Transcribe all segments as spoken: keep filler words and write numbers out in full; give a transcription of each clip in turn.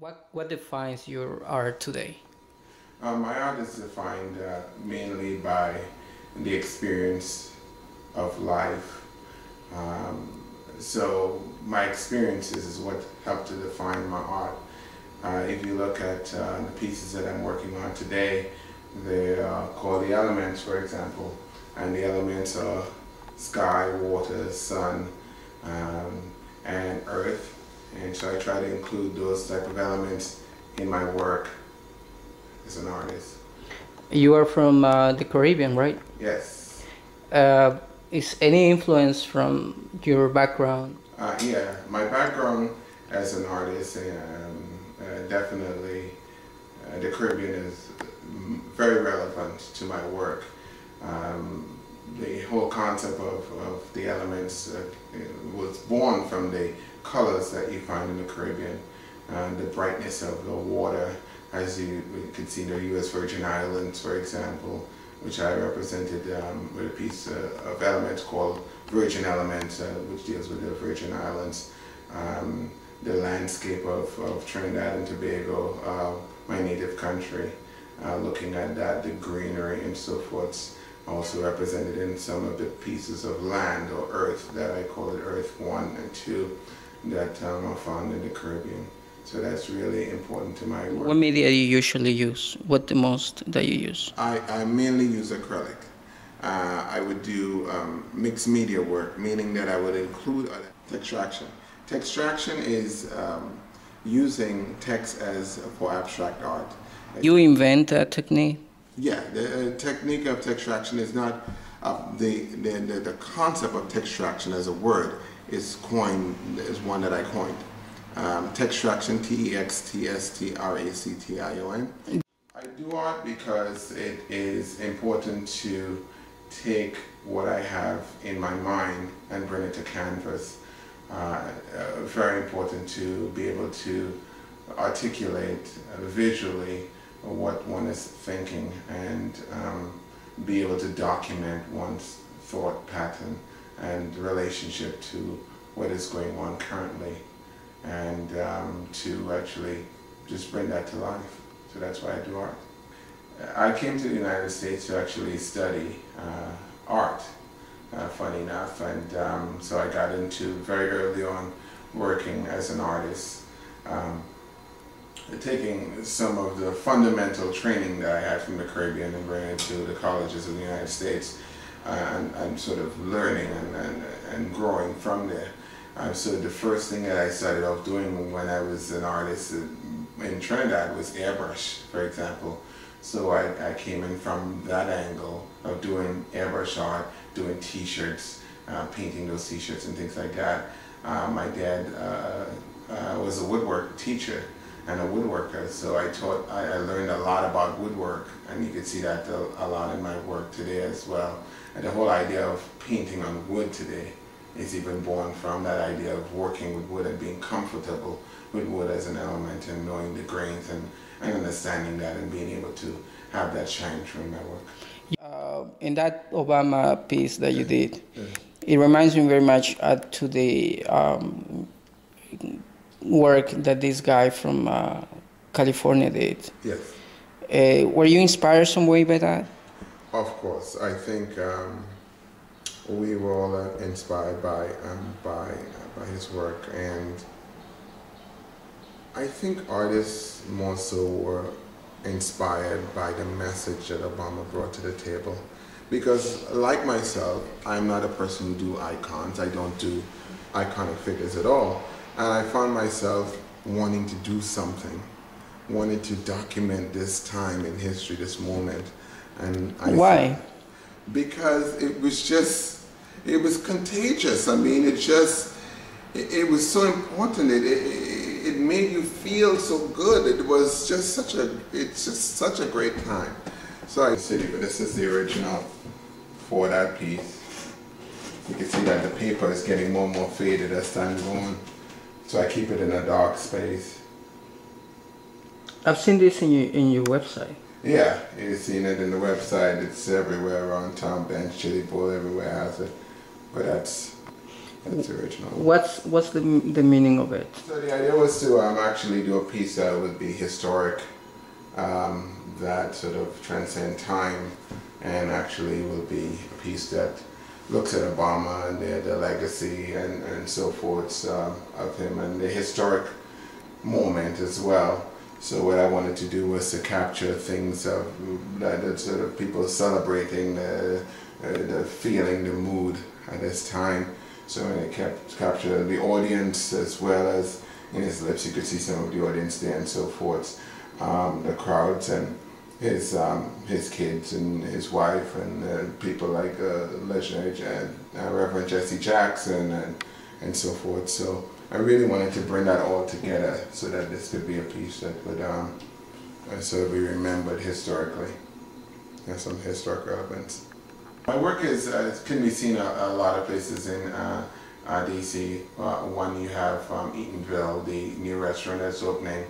What, what defines your art today? Um, my art is defined uh, mainly by the experience of life. Um, so my experiences is what helped to define my art. Uh, if you look at uh, the pieces that I'm working on today, they are called the elements, for example, and the elements are sky, water, sun, um, and earth. And so I try to include those type of elements in my work as an artist. You are from uh, the Caribbean, right? Yes. Uh, is any influence from your background? Uh, yeah, my background as an artist, um, uh, definitely uh, the Caribbean is very relevant to my work. Um, the whole concept of, of the elements uh, was born from the colors that you find in the Caribbean, and the brightness of the water, as you could see in the U S Virgin Islands, for example, which I represented um, with a piece uh, of elements called Virgin Elements, uh, which deals with the Virgin Islands, um, the landscape of, of Trinidad and Tobago, uh, my native country, uh, looking at that, the greenery and so forth, also represented in some of the pieces of land or earth that I call it Earth One and Two, that um, are found in the Caribbean. So that's really important to my work. What media do you usually use? What the most that you use? I, I mainly use acrylic. Uh, I would do um, mixed media work, meaning that I would include textraction. Textraction is um, using text as for abstract art. You invent a technique? Yeah, the uh, technique of textraction is not uh, the, the the concept of textraction as a word is coined is one that I coined. Um, textraction, T E X T S T R A C T I O N. I do art because it is important to take what I have in my mind and bring it to canvas. Uh, uh, very important to be able to articulate uh, visually what one is thinking, and um, be able to document one's thought pattern and relationship to what is going on currently, and um, to actually just bring that to life. So that's why I do art. I came to the United States to actually study uh, art, uh, funny enough, and um, so I got into very early on working as an artist, um, taking some of the fundamental training that I had from the Caribbean and bringing it to the colleges of the United States, uh, and, and sort of learning and, and, and growing from there. Uh, so the first thing that I started off doing when I was an artist in Trinidad was airbrush, for example. So I, I came in from that angle of doing airbrush art, doing t-shirts, uh, painting those t-shirts and things like that. Uh, my dad uh, uh, was a woodwork teacher and a woodworker, so I taught, I, I learned a lot about woodwork, and you can see that a lot in my work today as well. And the whole idea of painting on wood today is even born from that idea of working with wood and being comfortable with wood as an element, and knowing the grains and, and understanding that and being able to have that shine through my work. Uh, in that Obama piece that you did, yeah. It reminds me very much uh, to the um, work that this guy from uh, California did. Yes. Uh, were you inspired some way by that? Of course. I think um, we were all uh, inspired by, um, by, uh, by his work, and I think artists more so were inspired by the message that Obama brought to the table. Because like myself, I'm not a person who do icons. I don't do iconic figures at all. And I found myself wanting to do something, wanting to document this time in history, this moment. And I why? Because it was just, it was contagious. I mean, it just, it, it was so important. It, it, it made you feel so good. It was just such a, it's just such a great time. So I said, this is the original for that piece. You can see that the paper is getting more and more faded as time goes on. So I keep it in a dark space. I've seen this in your, in your website. Yeah, you've seen it in the website. It's everywhere around town. Bench, Chili Bowl, everywhere has it. But that's... That's original. What's what's the the meaning of it? So the idea was to um, actually do a piece that would be historic, um, that sort of transcend time, and actually will be a piece that looks at Obama and the, the legacy and, and so forth uh, of him, and the historic moment as well. So what I wanted to do was to capture things of, that, that sort of people celebrating the, uh, the feeling, the mood at this time. So it kept captured the audience as well as in his lips. You could see some of the audience there and so forth, um, the crowds and his um, his kids and his wife and uh, people like uh, legendary uh, Reverend Jesse Jackson and and so forth. So I really wanted to bring that all together so that this could be a piece that would um, sort of be remembered historically. There's some historic relevance. My work is uh, can be seen a, a lot of places in uh, uh, D C. Uh, one, you have um, Eatonville, the new restaurant that's opening.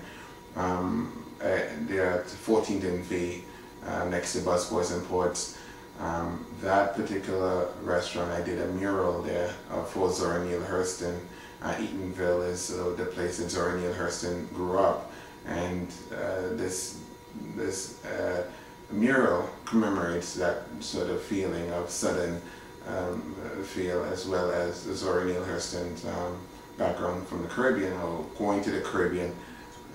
Um, uh, they're at fourteenth and V, uh, next to Busboys and Ports. Um, that particular restaurant, I did a mural there uh, for Zora Neale Hurston. Uh, Eatonville is uh, the place that Zora Neale Hurston grew up, and uh, this this. Uh, mural commemorates that sort of feeling of sudden um, feel, as well as Zora Neale Hurston's um, background from the Caribbean, or going to the Caribbean,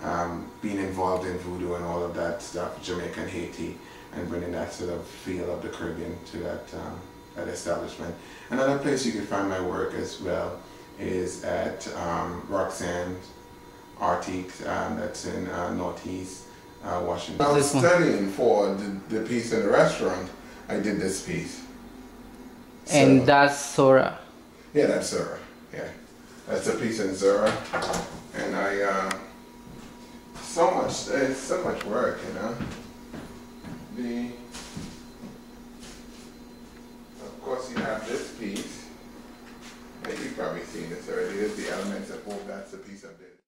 um, being involved in voodoo and all of that stuff, Jamaica and Haiti, and bringing that sort of feel of the Caribbean to that, um, that establishment. Another place you can find my work as well is at um, Roxanne's Arctic, um, that's in uh, Northeast Uh, Washington. I was studying for the, the piece in the restaurant. I did this piece. So, and that's Zora. Yeah, that's Zora. Yeah, that's a piece in Zora. And I, uh, so much, it's so much work, you know. The, of course, you have this piece. You've probably seen this already. There's the elements of hope. That's the piece I did.